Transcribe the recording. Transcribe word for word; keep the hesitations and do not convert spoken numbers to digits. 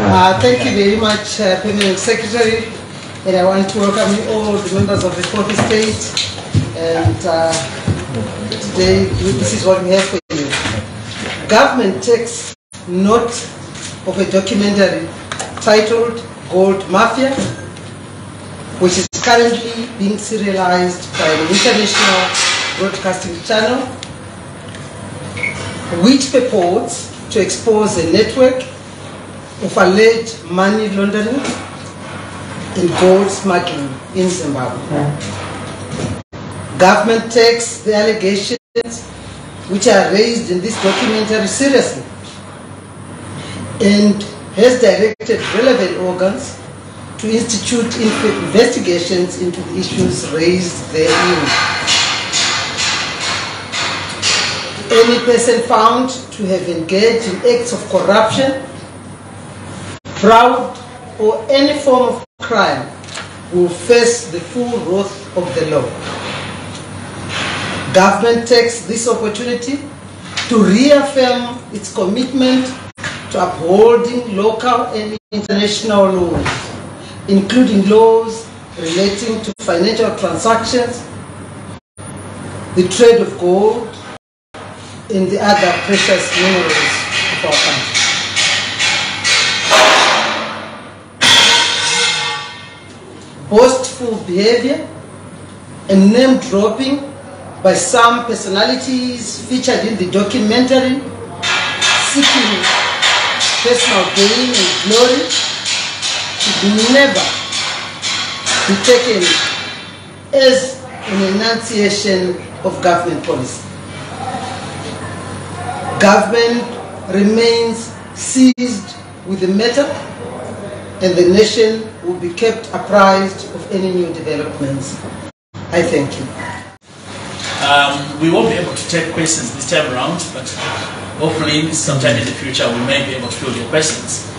Uh, thank you very much, uh, Permanent Secretary, and I want to welcome you all, the members of the Coffee State, and uh, today this is what we have for you. Government takes note of a documentary titled Gold Mafia, which is currently being serialized by the international broadcasting channel, which purports to expose a network of alleged money laundering and gold smuggling in Zimbabwe. Yeah. Government takes the allegations which are raised in this documentary seriously and has directed relevant organs to institute investigations into the issues raised therein. Any person found to have engaged in acts of corruption, fraud, or any form of crime will face the full wrath of the law. Government takes this opportunity to reaffirm its commitment to upholding local and international laws, including laws relating to financial transactions, the trade of gold, and the other precious minerals of our country. Boastful behavior and name-dropping by some personalities featured in the documentary, seeking personal gain and glory, should never be taken as an enunciation of government policy. Government remains seized with the matter, and the nation will be kept apprised of any new developments. I thank you. Um, we won't be able to take questions this time around, but hopefully sometime in the future we may be able to field your questions.